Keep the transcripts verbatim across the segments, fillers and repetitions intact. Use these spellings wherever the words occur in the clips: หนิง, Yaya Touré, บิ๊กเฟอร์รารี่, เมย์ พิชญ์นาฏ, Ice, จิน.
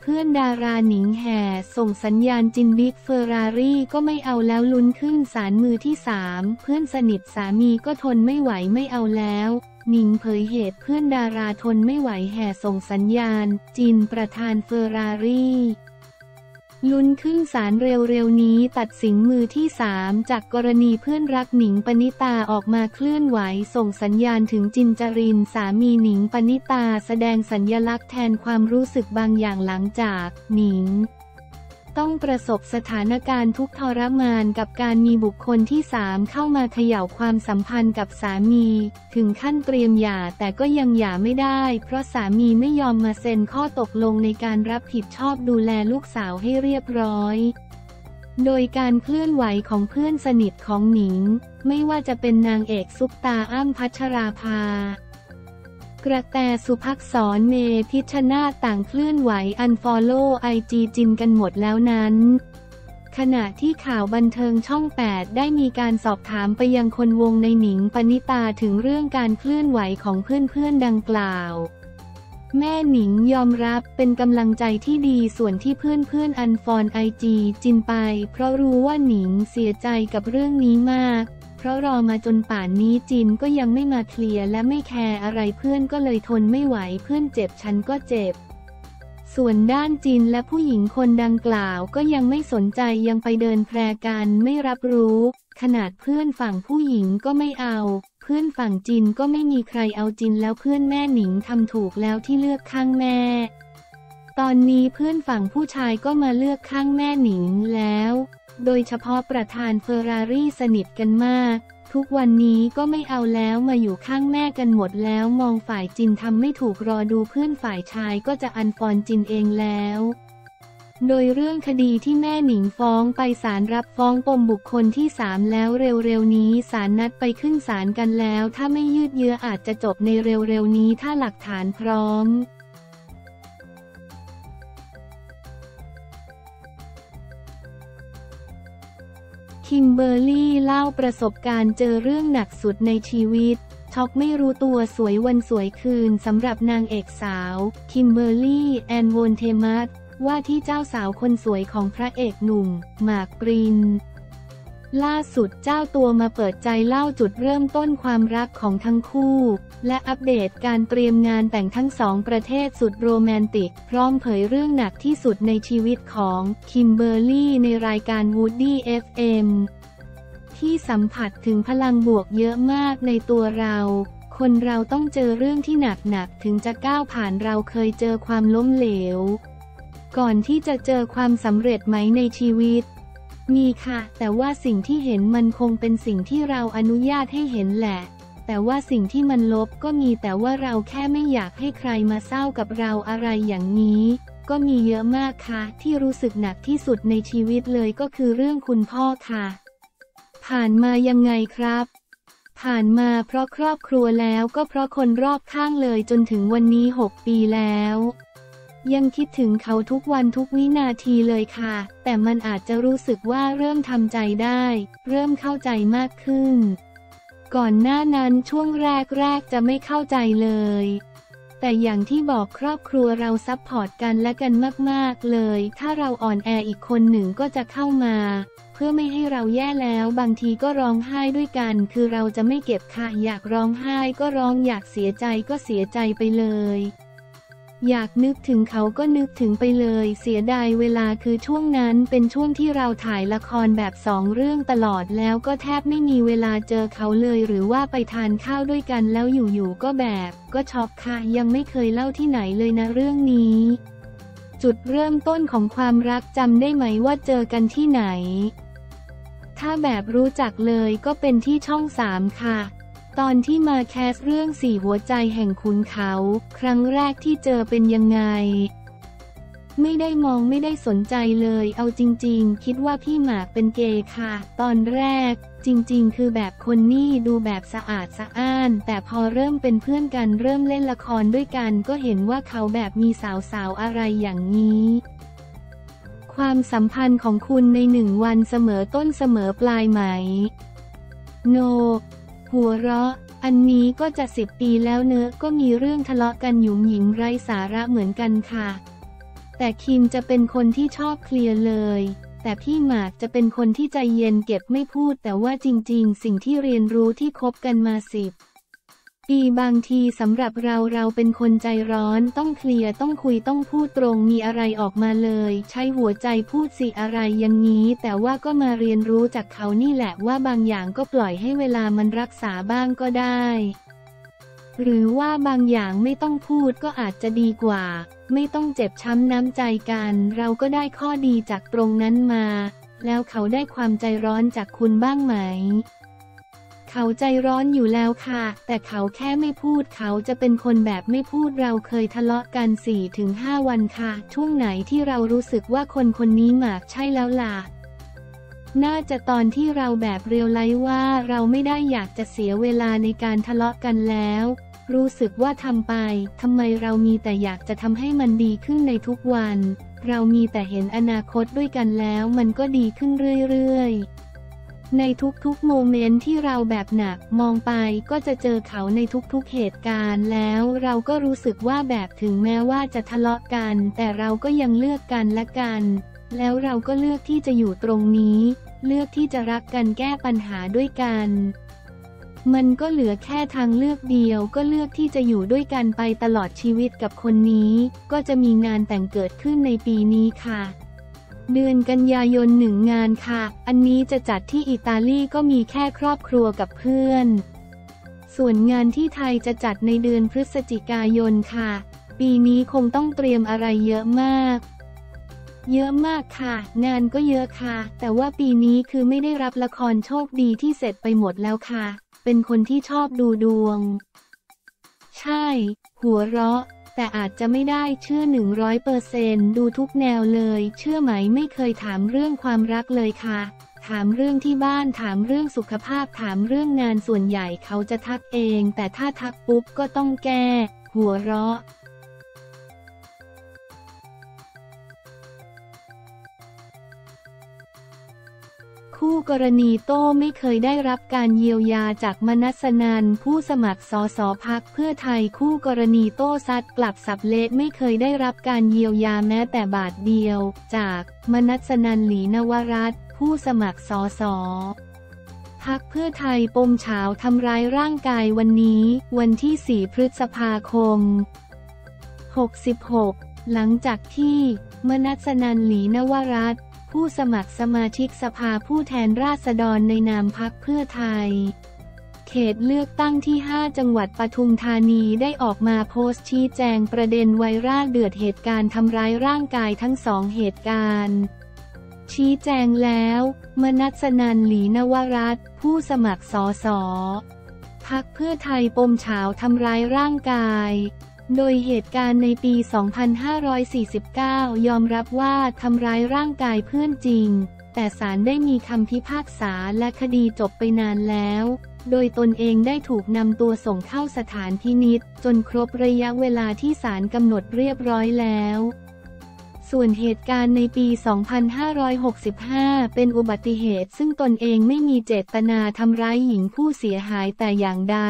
เพื่อนดาราหนิงแห่ส่งสัญญาณจินบิ๊กเฟอร์รารี่ก็ไม่เอาแล้วลุ้นขึ้นศาลมือที่สามเพื่อนสนิทสามีก็ทนไม่ไหวไม่เอาแล้วหนิงเผยเหตุเพื่อนดาราทนไม่ไหวแห่ส่งสัญญาณจินประธานเฟอร์รารี่ลุ้นขึ้นศาลเร็วๆนี้ตัดสินมือที่สามจากกรณีเพื่อนรักหนิงปณิตาออกมาเคลื่อนไหวส่งสัญญาณถึงจินจรินสามีหนิงปณิตาแสดงสัญลักษณ์แทนความรู้สึกบางอย่างหลังจากหนิงต้องประสบสถานการณ์ทุกข์ทรมานกับการมีบุคคลที่สามเข้ามาเขย่าความสัมพันธ์กับสามีถึงขั้นเตรียมหย่าแต่ก็ยังหย่าไม่ได้เพราะสามีไม่ยอมมาเซ็นข้อตกลงในการรับผิดชอบดูแลลูกสาวให้เรียบร้อยโดยการเคลื่อนไหวของเพื่อนสนิทของหนิงไม่ว่าจะเป็นนางเอกซุปตาอ้ำพัชราภากระแตสุภักษรเมพิชชนาธิ์ต่างเคลื่อนไหวอันฟอลโล่ไอจีจินกันหมดแล้วนั้นขณะที่ข่าวบันเทิงช่องแปดได้มีการสอบถามไปยังคนวงในหนิงปณิตาถึงเรื่องการเคลื่อนไหวของเพื่อนๆดังกล่าวแม่หนิงยอมรับเป็นกำลังใจที่ดีส่วนที่เพื่อนๆอันฟอลไอจีจินไปเพราะรู้ว่าหนิงเสียใจกับเรื่องนี้มากเพราะรอมาจนป่านนี้จินก็ยังไม่มาเคลียร์และไม่แคร์อะไรเพื่อนก็เลยทนไม่ไหวเพื่อนเจ็บฉันก็เจ็บส่วนด้านจินและผู้หญิงคนดังกล่าวก็ยังไม่สนใจยังไปเดินแพร่กันไม่รับรู้ขนาดเพื่อนฝั่งผู้หญิงก็ไม่เอาเพื่อนฝั่งจินก็ไม่มีใครเอาจินแล้วเพื่อนแม่หนิงทำถูกแล้วที่เลือกข้างแม่ตอนนี้เพื่อนฝั่งผู้ชายก็มาเลือกข้างแม่หนิงแล้วโดยเฉพาะประธานเฟอร์รารี่สนิทกันมากทุกวันนี้ก็ไม่เอาแล้วมาอยู่ข้างแม่กันหมดแล้วมองฝ่ายจินทำไม่ถูกรอดูเพื่อนฝ่ายชายก็จะอันฟอนจินเองแล้วโดยเรื่องคดีที่แม่หนิงฟ้องไปศาลรับฟ้องปมบุคคลที่สามแล้วเร็วๆนี้ศาลนัดไปขึ้นศาลกันแล้วถ้าไม่ยืดเยื้ออาจจะจบในเร็วๆนี้ถ้าหลักฐานพร้อมคิมเบอร์รี่เล่าประสบการณ์เจอเรื่องหนักสุดในชีวิตช็อกไม่รู้ตัวสวยวันสวยคืนสำหรับนางเอกสาวคิมเบอร์รี่แอนโวนเทมัสว่าที่เจ้าสาวคนสวยของพระเอกหนุ่มหมากปรินล่าสุดเจ้าตัวมาเปิดใจเล่าจุดเริ่มต้นความรักของทั้งคู่และอัปเดตการเตรียมงานแต่งทั้งสองประเทศสุดโรแมนติกพร้อมเผยเรื่องหนักที่สุดในชีวิตของคิมเบอร์รี่ในรายการ Woody เอฟ เอ็ม ที่สัมผัสถึงพลังบวกเยอะมากในตัวเราคนเราต้องเจอเรื่องที่หนักหนักถึงจะก้าวผ่านเราเคยเจอความล้มเหลวก่อนที่จะเจอความสำเร็จไหมในชีวิตมีค่ะแต่ว่าสิ่งที่เห็นมันคงเป็นสิ่งที่เราอนุญาตให้เห็นแหละแต่ว่าสิ่งที่มันลบก็มีแต่ว่าเราแค่ไม่อยากให้ใครมาเศร้ากับเราอะไรอย่างนี้ก็มีเยอะมากค่ะที่รู้สึกหนักที่สุดในชีวิตเลยก็คือเรื่องคุณพ่อค่ะผ่านมายังไงครับผ่านมาเพราะครอบครัวแล้วก็เพราะคนรอบข้างเลยจนถึงวันนี้หกปีแล้วยังคิดถึงเขาทุกวันทุกวินาทีเลยค่ะแต่มันอาจจะรู้สึกว่าเริ่มทำใจได้เริ่มเข้าใจมากขึ้นก่อนหน้านั้นช่วงแรกๆจะไม่เข้าใจเลยแต่อย่างที่บอกครอบครัวเราซัพพอร์ตกันและกันมากๆเลยถ้าเราอ่อนแออีกคนหนึ่งก็จะเข้ามาเพื่อไม่ให้เราแย่แล้วบางทีก็ร้องไห้ด้วยกันคือเราจะไม่เก็บค่ะอยากร้องไห้ก็ร้องอยากเสียใจก็เสียใจไปเลยอยากนึกถึงเขาก็นึกถึงไปเลยเสียดายเวลาคือช่วงนั้นเป็นช่วงที่เราถ่ายละครแบบสองเรื่องตลอดแล้วก็แทบไม่มีเวลาเจอเขาเลยหรือว่าไปทานข้าวด้วยกันแล้วอยู่ๆก็แบบก็ช็อกค่ะยังไม่เคยเล่าที่ไหนเลยนะเรื่องนี้จุดเริ่มต้นของความรักจำได้ไหมว่าเจอกันที่ไหนถ้าแบบรู้จักเลยก็เป็นที่ช่องสามค่ะตอนที่มาแคสเรื่องสี่หัวใจแห่งขุนเขาครั้งแรกที่เจอเป็นยังไงไม่ได้มองไม่ได้สนใจเลยเอาจริงๆคิดว่าพี่หมากเป็นเกย์ค่ะตอนแรกจริงๆคือแบบคนนี่ดูแบบสะอาดสะอ้านแต่พอเริ่มเป็นเพื่อนกันเริ่มเล่นละครด้วยกันก็เห็นว่าเขาแบบมีสาวๆอะไรอย่างนี้ค ความสัมพันธ์ของคุณในหนึ่งวันเสมอต้นเสมอปลายไหมโน หัวเราะอันนี้ก็จะสิบปีแล้วเนอะก็มีเรื่องทะเลาะกันหยุ่มหยิมไร้สาระเหมือนกันค่ะแต่คิมจะเป็นคนที่ชอบเคลียร์เลยแต่พี่หมากจะเป็นคนที่ใจเย็นเก็บไม่พูดแต่ว่าจริงๆสิ่งที่เรียนรู้ที่คบกันมาสิบปีบางทีสำหรับเราเราเป็นคนใจร้อนต้องเคลียร์ต้องคุยต้องพูดตรงมีอะไรออกมาเลยใช้หัวใจพูดสิอะไรอย่างนี้แต่ว่าก็มาเรียนรู้จากเขานี่แหละว่าบางอย่างก็ปล่อยให้เวลามันรักษาบ้างก็ได้หรือว่าบางอย่างไม่ต้องพูดก็อาจจะดีกว่าไม่ต้องเจ็บช้ำน้ำใจกันเราก็ได้ข้อดีจากตรงนั้นมาแล้วเขาได้ความใจร้อนจากคุณบ้างไหมเขาใจร้อนอยู่แล้วค่ะแต่เขาแค่ไม่พูดเขาจะเป็นคนแบบไม่พูดเราเคยทะเลาะกัน สี่ถึงห้า วันค่ะช่วงไหนที่เรารู้สึกว่าคนคนนี้หมากใช่แล้วล่ะน่าจะตอนที่เราแบบเรียลไลซ์ว่าเราไม่ได้อยากจะเสียเวลาในการทะเลาะกันแล้วรู้สึกว่าทำไปทำไมเรามีแต่อยากจะทำให้มันดีขึ้นในทุกวันเรามีแต่เห็นอนาคตด้วยกันแล้วมันก็ดีขึ้นเรื่อยๆในทุกๆโมเมนต์ที่เราแบบหนักมองไปก็จะเจอเขาในทุกๆเหตุการณ์แล้วเราก็รู้สึกว่าแบบถึงแม้ว่าจะทะเลาะกันแต่เราก็ยังเลือกกันและกันแล้วเราก็เลือกที่จะอยู่ตรงนี้เลือกที่จะรักกันแก้ปัญหาด้วยกันมันก็เหลือแค่ทางเลือกเดียวก็เลือกที่จะอยู่ด้วยกันไปตลอดชีวิตกับคนนี้ก็จะมีงานแต่งเกิดขึ้นในปีนี้ค่ะเดือนกันยายนหนึ่งงานค่ะอันนี้จะจัดที่อิตาลีก็มีแค่ครอบครัวกับเพื่อนส่วนงานที่ไทยจะจัดในเดือนพฤศจิกายนค่ะปีนี้คงต้องเตรียมอะไรเยอะมากเยอะมากค่ะงานก็เยอะค่ะแต่ว่าปีนี้คือไม่ได้รับละครโชคดีที่เสร็จไปหมดแล้วค่ะเป็นคนที่ชอบดูดวงใช่หัวเราะแต่อาจจะไม่ได้เชื่อ หนึ่งร้อยเปอร์เซ็นต์ ดูทุกแนวเลยเชื่อไหมไม่เคยถามเรื่องความรักเลยค่ะถามเรื่องที่บ้านถามเรื่องสุขภาพถามเรื่องงานส่วนใหญ่เขาจะทักเองแต่ถ้าทักปุ๊บก็ต้องแก้หัวเราะคู่กรณีโต้ไม่เคยได้รับการเยียวยาจากมนัสนันท์ผู้สมัครสสพรรคเพื่อไทยคู่กรณีโต้ซัดกลับสับเละไม่เคยได้รับการเยียวยาแม้แต่บาทเดียวจากมนัสนันท์หลีนวรัตน์ผู้สมัครสสพรรคเพื่อไทยปมเฉาทำร้ายร่างกายวันนี้วันที่สี่พฤษภาคมหกสิบหกหลังจากที่มนัสนันท์หลีนวรัตน์ผู้สมัครสมาชิกสภาผู้แทนราษฎรในนามพรรคเพื่อไทยเขตเลือกตั้งที่ห้าจังหวัดปทุมธานีได้ออกมาโพสต์ชี้แจงประเด็นไวรัลเดือดเหตุการณ์ทำร้ายร่างกายทั้งสองเหตุการณ์ชี้แจงแล้วมนัสนันท์หลีนวรัตน์ผู้สมัครสสพรรคเพื่อไทยปมเฉาทำร้ายร่างกายโดยเหตุการณ์ในปี สองพันห้าร้อยสี่สิบเก้า ยอมรับว่าทำร้ายร่างกายเพื่อนจริงแต่ศาลได้มีคำพิพากษาและคดีจบไปนานแล้วโดยตนเองได้ถูกนำตัวส่งเข้าสถานพินิจจนครบระยะเวลาที่ศาลกำหนดเรียบร้อยแล้วส่วนเหตุการณ์ในปี สองพันห้าร้อยหกสิบห้า เป็นอุบัติเหตุซึ่งตนเองไม่มีเจตนาทำร้ายหญิงผู้เสียหายแต่อย่างใด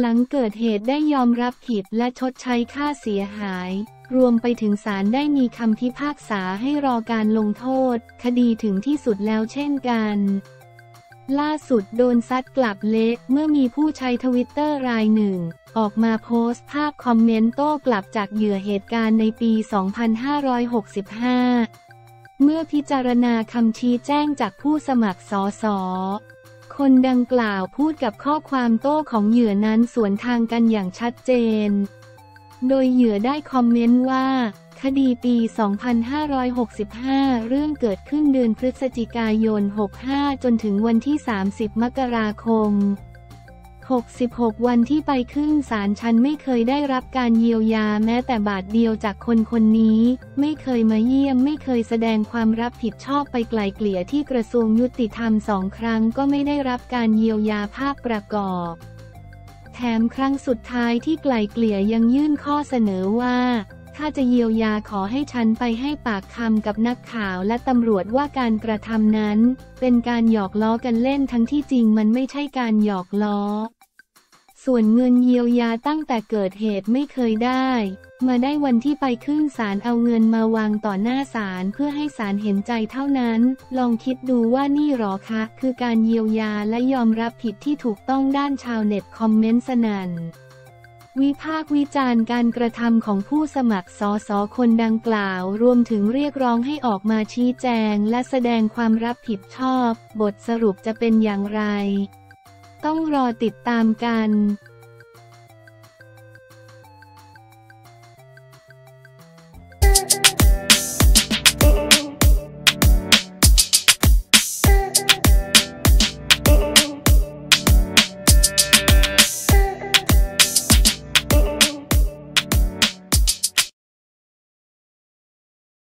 หลังเกิดเหตุได้ยอมรับผิดและชดใช้ค่าเสียหายรวมไปถึงศาลได้มีคำพิพากษาให้รอการลงโทษคดีถึงที่สุดแล้วเช่นกันล่าสุดโดนซัดกลับเละเมื่อมีผู้ใช้ทวิตเตอร์รายหนึ่งออกมาโพสต์ภาพคอมเมนต์โต้กลับจากเหยื่อเหตุการณ์ในปี สองพันห้าร้อยหกสิบห้า เมื่อพิจารณาคำชี้แจ้งจากผู้สมัครสสคนดังกล่าวพูดกับข้อความโต้ของเหยื่อนั้นสวนทางกันอย่างชัดเจนโดยเหยื่อได้คอมเมนต์ว่าคดีปี สองพันห้าร้อยหกสิบห้า เรื่องเกิดขึ้นเดือนพฤศจิกายน หกห้า จนถึงวันที่ สามสิบ มกราคม หกสิบหก วันที่ไปขึ้นศาลฉันไม่เคยได้รับการเยียวยาแม้แต่บาทเดียวจากคนคนนี้ไม่เคยมาเยี่ยมไม่เคยแสดงความรับผิดชอบไปไกล่เกลี่ยที่กระทรวงยุติธรรมสองครั้งก็ไม่ได้รับการเยียวยาภาพประกอบแถมครั้งสุดท้ายที่ไกล่เกลี่ยยังยื่นข้อเสนอว่า ถ้าจะเยียวยาขอให้ฉันไปให้ปากคำกับนักข่าวและตำรวจว่าการกระทำนั้นเป็นการหยอกล้อกันเล่นทั้งที่จริงมันไม่ใช่การหยอกล้อส่วนเงินเยียวยาตั้งแต่เกิดเหตุไม่เคยได้มาได้วันที่ไปขึ้นศาลเอาเงินมาวางต่อหน้าศาลเพื่อให้ศาลเห็นใจเท่านั้นลองคิดดูว่านี่หรอคะคือการเยียวยาและยอมรับผิดที่ถูกต้องด้านชาวเน็ตคอมเมนต์สนั่นวิพากษ์วิจารณ์การกระทำของผู้สมัครสสคนดังกล่าวรวมถึงเรียกร้องให้ออกมาชี้แจงและแสดงความรับผิดชอบบทสรุปจะเป็นอย่างไรต้องรอติดตามกัน